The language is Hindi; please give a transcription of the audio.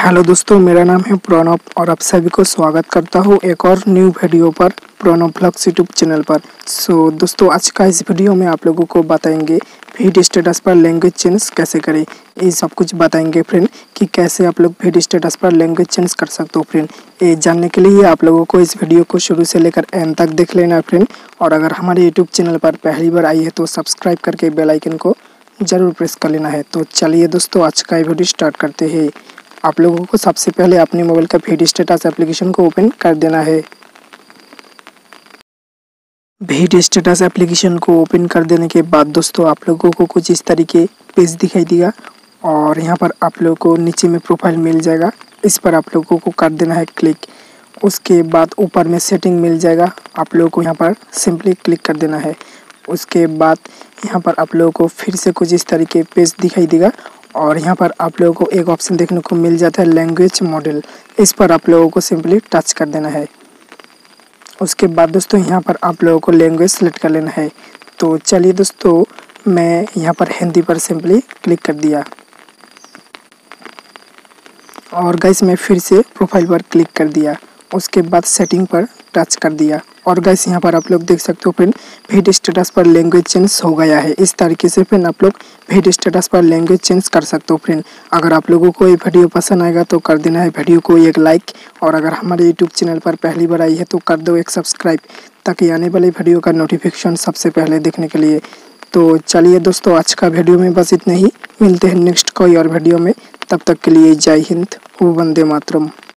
हेलो दोस्तों, मेरा नाम है प्रणव और आप सभी को स्वागत करता हूँ एक और न्यू वीडियो पर प्रणव ब्लॉक्स यूट्यूब चैनल पर। सो दोस्तों, आज का इस वीडियो में आप लोगों को बताएंगे VidStatus पर लैंग्वेज चेंज कैसे करें। ये सब कुछ बताएंगे फ्रेंड कि कैसे आप लोग VidStatus पर लैंग्वेज चेंज कर सकते हो। फ्रेंड ये जानने के लिए आप लोगों को इस वीडियो को शुरू से लेकर एंड तक देख लेना फ्रेंड। और अगर हमारे यूट्यूब चैनल पर पहली बार आई है तो सब्सक्राइब करके बेल आइकन को ज़रूर प्रेस कर लेना है। तो चलिए दोस्तों, आज का ये वीडियो स्टार्ट करते हैं। आप लोगों को सबसे पहले अपने मोबाइल का VidStatus एप्लीकेशन को ओपन कर देना है। VidStatus एप्लीकेशन को ओपन कर देने के बाद दोस्तों आप लोगों को कुछ इस तरीके पेज दिखाई देगा और यहाँ पर आप लोगों को नीचे में प्रोफाइल मिल जाएगा, इस पर आप लोगों को कर देना है क्लिक। उसके बाद ऊपर में सेटिंग मिल जाएगा, आप लोगों को यहाँ पर सिंपली क्लिक कर देना है। उसके बाद यहाँ पर आप लोगों को फिर से कुछ इस तरीके पेज दिखाई देगा और यहाँ पर आप लोगों को एक ऑप्शन देखने को मिल जाता है लैंग्वेज मॉडल, इस पर आप लोगों को सिंपली टच कर देना है। उसके बाद दोस्तों यहाँ पर आप लोगों को लैंग्वेज सेलेक्ट कर लेना है। तो चलिए दोस्तों, मैं यहाँ पर हिंदी पर सिंपली क्लिक कर दिया और गाइस मैं फिर से प्रोफाइल पर क्लिक कर दिया। उसके बाद सेटिंग पर टच कर दिया और गाइस यहाँ पर आप लोग देख सकते हो फ्रेंड VidStatus पर लैंग्वेज चेंज हो गया है। इस तरीके से फ्रेंड आप लोग VidStatus पर लैंग्वेज चेंज कर सकते हो। फ्रेंड अगर आप लोगों को ये वीडियो पसंद आएगा तो कर देना है वीडियो को एक लाइक और अगर हमारे यूट्यूब चैनल पर पहली बार आई है तो कर दो एक सब्सक्राइब ताकि आने वाले वीडियो का नोटिफिकेशन सबसे पहले देखने के लिए। तो चलिए दोस्तों, आज का वीडियो में बस इतना ही, मिलते हैं नेक्स्ट कोई और वीडियो में। तब तक के लिए जय हिंद, वंदे मातरम।